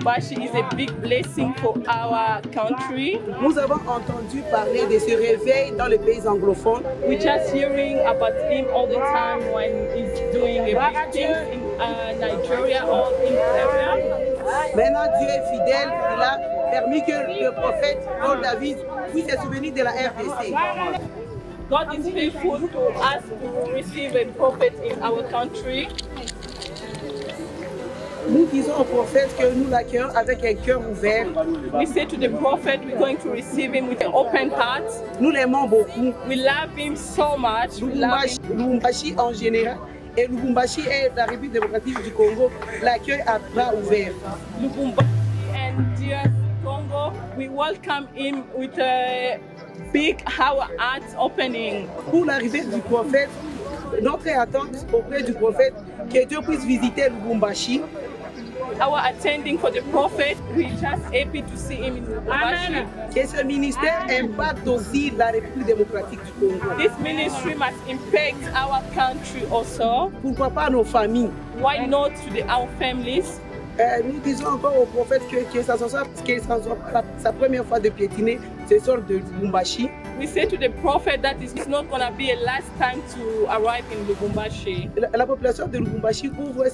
Lubumbashi is a big blessing for our country. Nous avons entendu parler de ce réveil dans les pays anglophones. We're just hearing about him all the time when he's doing a big thing in Nigeria or in Syria. Maintenant, Dieu est fidèle. Il a permis que le prophète Paul David puisse se souvenir de la RDC. God is faithful to us to receive a prophet in our country. Nous disons au prophète que nous l'accueillons avec un cœur ouvert. We say to the prophet we're going to receive him with an open heart. Nous l'aimons beaucoup. We love him so much. Lubumbashi en général et Lubumbashi et la République démocratique du Congo l'accueillent à bras ouverts. Lubumbashi and DR Congo, we welcome him with a big heart opening. Pour l'arrivée du prophète, notre attente auprès du prophète que Dieu puisse visiter Lubumbashi. Our attending for the prophet, we're just happy to see him in Lubumbashi. Et ce ministère impacte aussi la République démocratique du Congo. This ministry must impact our country also. Pourquoi pas nos familles? Why not to our families? Nous disons encore au prophète que sa première fois de piétiner ce sort de Lubumbashi. We say to the prophet that it's not going to be a last time to arrive in Lubumbashi. La population de Lubumbashi ouvre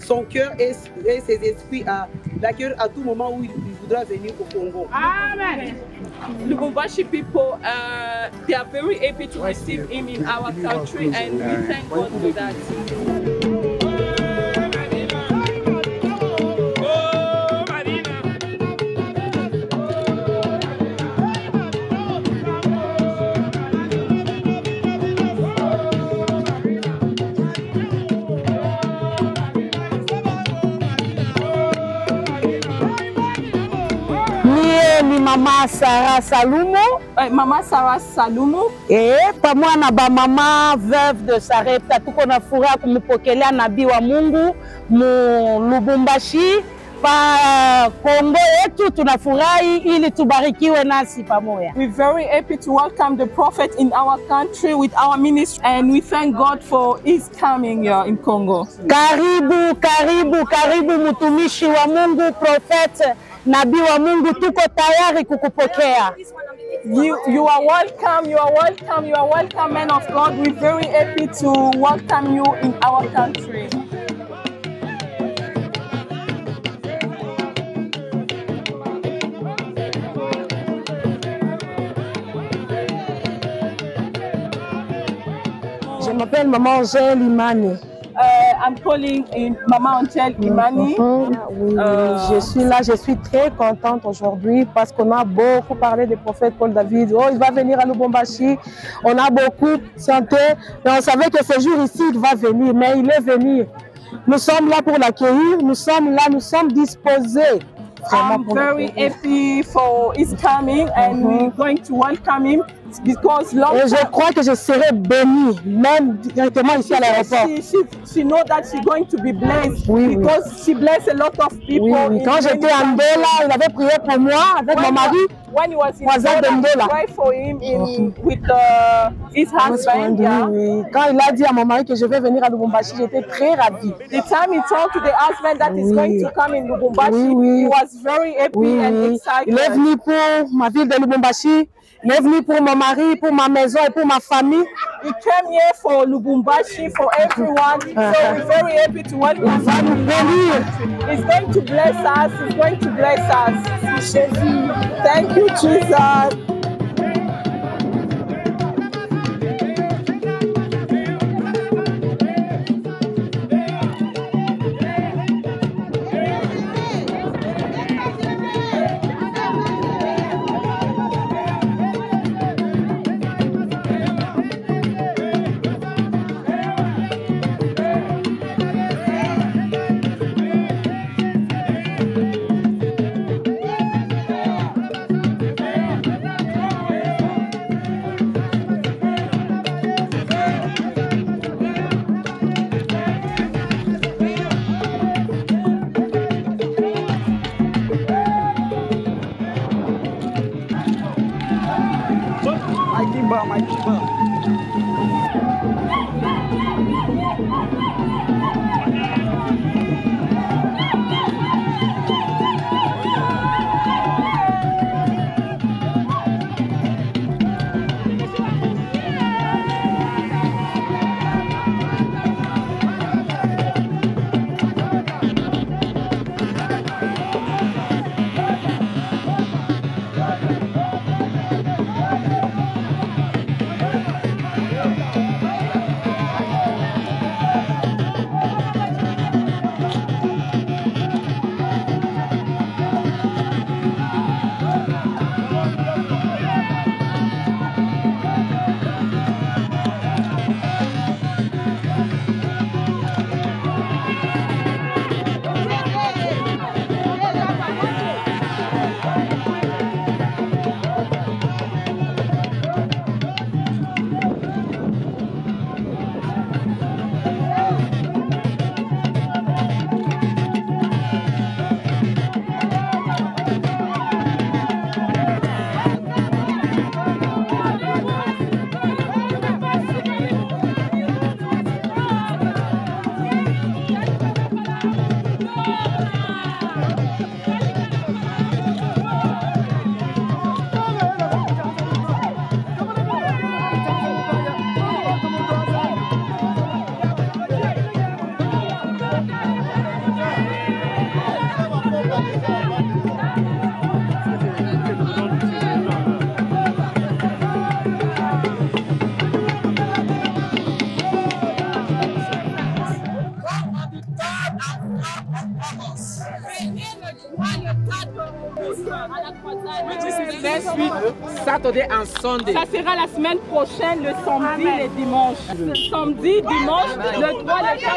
son cœur et ses esprits à l'accueil à tout moment où il voudra venir au Congo. Amen. Lubumbashi people, they are very happy to receive him in our country, and we thank God for that. Mama Sara Salomo. Mama Sara Salomo. Eh, pamoja na ba mama veuve de Sarepta tuko na furaha kumpokelea nabii wa Mungu mu Lubumbashi pa Kongo yetu tunafurahi ili tubarikiwe nasi pamoja. We're very happy to welcome the prophet in our country with our ministry, and we thank God for his coming here in Congo. Karibu, karibu, karibu mtumishi wa Mungu prophet. Nabii wa Mungu tuko tayari kukupokea. You are welcome, you are welcome, you are welcome, man of God. We're very happy to welcome you in our country. Je m'appelle Maman Jean Limani. I'm calling in Maman Angel Imani. Oui, je suis très contente aujourd'hui parce qu'on a beaucoup parlé des prophètes Paul David. Oh, il va venir à Lubumbashi. On a beaucoup chanté, mais on savait que ce jour ici, il va venir, mais il est venu. Nous sommes là pour l'accueillir, nous sommes là, nous sommes disposés. I'm very happy for his coming, and we're going to welcome him. Because et je crois que je serai bénie, même directement ici à l'aéroport. She knows that she's going to be blessed, oui, because oui. She blessed a lot of people. Oui, oui. Quand j'étais à Ndola, il avait prié pour moi avec mon mari. When he was in Ndola, I prayed for him with his husband. Oui. Quand il a dit à mon mari que je vais venir à Lubumbashi, j'étais très ravie. The time he talked to the husband that he's going to come in Lubumbashi, he was very happy and excited. Il est venu pour ma ville de Lubumbashi. Il est venu pour mon mari, pour ma maison et pour ma famille. He came here for Lubumbashi, for everyone. So we're very happy to welcome him. He's going to bless us. He's going to bless us. Thank you, Jesus. Next week, Saturday and Sunday. Ça sera la semaine prochaine, le samedi et le dimanche. Le samedi, dimanche, le 3, le 4,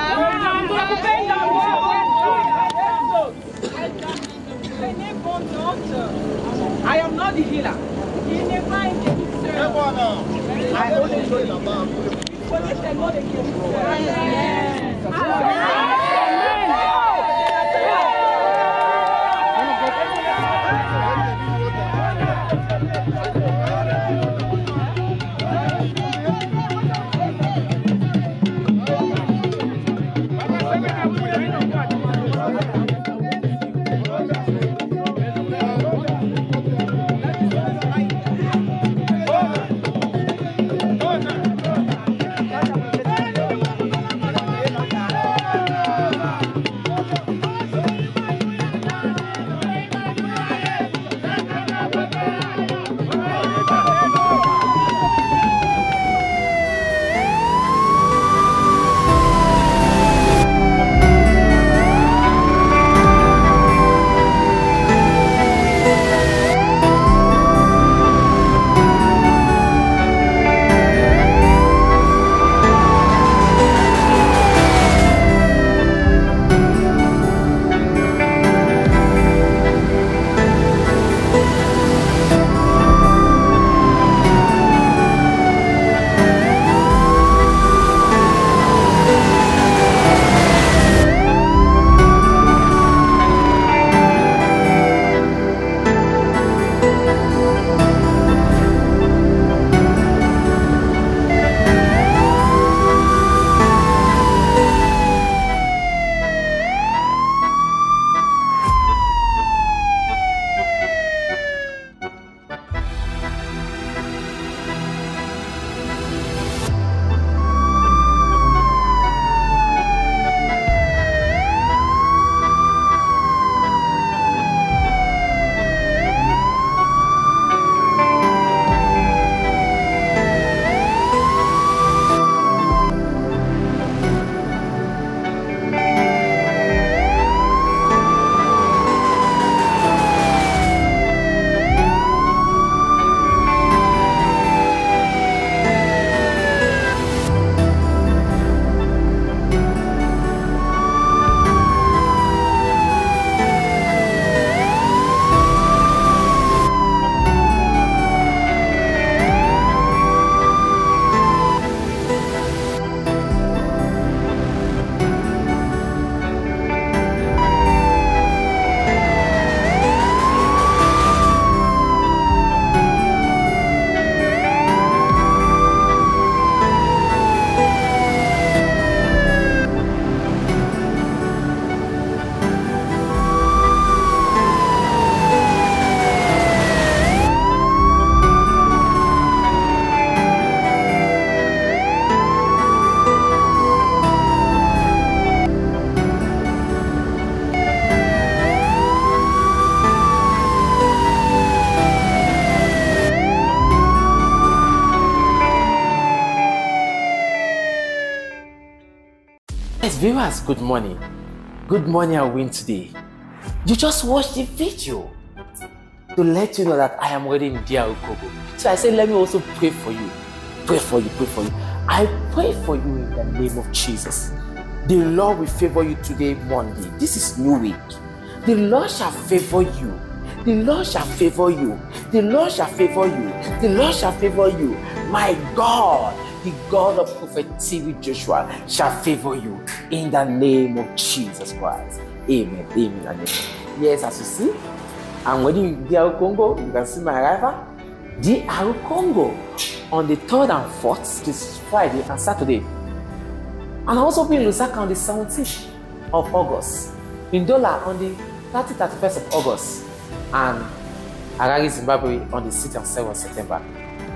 I am not the healer. Il n'est pas un Viewers, good morning. Good morning, I win today. You just watched the video to let you know that I am already in DR Congo. So I said, let me also pray for you. Pray for you, pray for you. I pray for you in the name of Jesus. The Lord will favor you today, Monday. This is new week. The Lord shall favor you. The Lord shall favor you. The Lord shall favor you. The Lord shall favor you. My God. The God of Prophet T.B. Joshua shall favor you in the name of Jesus Christ. Amen. Amen. Amen. Yes, as you see, and when you DR Congo, you can see my arrival. DR Congo on the 3rd and 4th, this Friday and Saturday. And also be in Lusaka on the 17th of August, in Ndola on the 31st of August, and Harari, Zimbabwe on the 6th and 7th of September.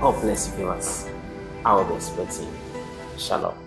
God bless you, viewers. I will be expecting you. Shalom.